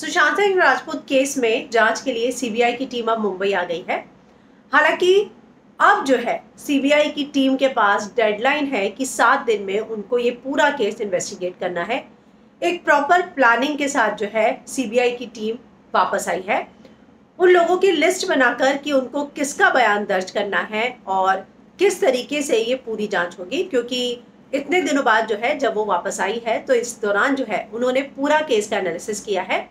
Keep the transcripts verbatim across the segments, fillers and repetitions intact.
Sushant Singh Rajput case में जांच के लिए सीबीआई की टीम अब मुंबई आ गई है। हालांकि अब जो है सीबीआई की टीम के पास डेडलाइन है कि सात दिन में उनको ये पूरा केस इन्वेस्टिगेट करना है। एक प्रॉपर प्लानिंग के साथ जो है सीबीआई की टीम वापस आई है, उन लोगों की लिस्ट बनाकर कि उनको किसका बयान दर्ज करना है और किस तरीके से ये पूरी जांच होगी, क्योंकि इतने दिनों बाद जो है जब वो वापस आई है तो इस दौरान जो है उन्होंने पूरा केस का एनालिसिस किया है।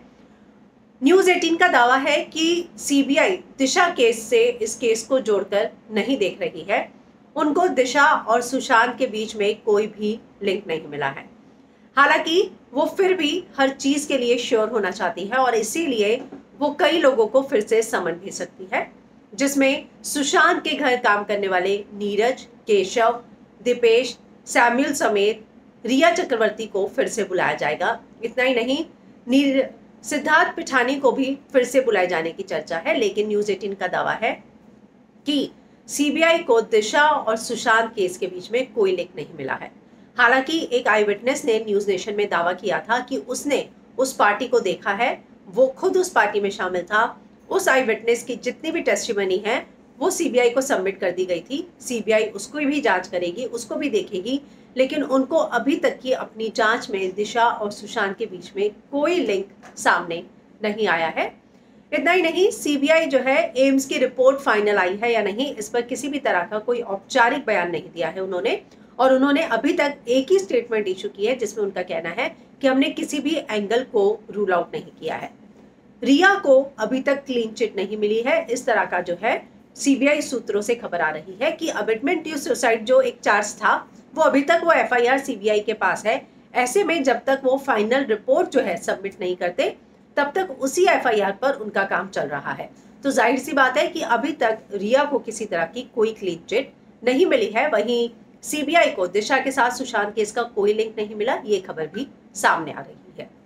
न्यूज एटीन का दावा है कि सीबीआई दिशा केस से इस केस को जोड़कर नहीं देख रही है, उनको दिशा और सुशांत के बीच में कोई भी लिंक नहीं मिला है। हालांकि वो फिर भी हर चीज के लिए श्योर होना चाहती है और इसीलिए वो कई लोगों को फिर से समन भेज सकती है, जिसमें सुशांत के घर काम करने वाले नीरज, केशव, दीपेश, सैम्यूल समेत रिया चक्रवर्ती को फिर से बुलाया जाएगा। इतना ही नहीं, नीर सिद्धार्थ पिठानी को भी फिर से बुलाए जाने की चर्चा है। लेकिन न्यूज एटीन का दावा है कि सीबीआई को दिशा और सुशांत केस के बीच में कोई लिंक नहीं मिला है। हालांकि एक आई विटनेस ने न्यूज नेशन में दावा किया था कि उसने उस पार्टी को देखा है, वो खुद उस पार्टी में शामिल था। उस आई विटनेस की जितनी भी टेस्टिमनी है वो सीबीआई को सबमिट कर दी गई थी। सीबीआई उसको भी जांच करेगी, उसको भी देखेगी, लेकिन उनको अभी तक की अपनी जांच में दिशा और सुशांत के बीच में कोई लिंक सामने नहीं आया है। इतना ही नहीं, सीबीआई जो है एम्स की रिपोर्ट फाइनल आई है या नहीं, इस पर किसी भी तरह का कोई औपचारिक बयान नहीं दिया है उन्होंने, और उन्होंने अभी तक एक ही स्टेटमेंट इशू की है जिसमें उनका कहना है कि हमने किसी भी एंगल को रूल आउट नहीं किया है। रिया को अभी तक क्लीन चिट नहीं मिली है। इस तरह का जो है सीबीआई सूत्रों से खबर आ रही है कि अबेटमेंट टू सुसाइड जो एक चार्ज था वो अभी तक वो एफआईआर सीबीआई के पास है। ऐसे में जब तक वो फाइनल रिपोर्ट जो है सबमिट नहीं करते तब तक उसी एफआईआर पर उनका काम चल रहा है। तो जाहिर सी बात है कि अभी तक रिया को किसी तरह की कोई क्लीन चिट नहीं मिली है। वहीं सीबीआई को दिशा के साथ सुशांत केस का कोई लिंक नहीं मिला, ये खबर भी सामने आ रही है।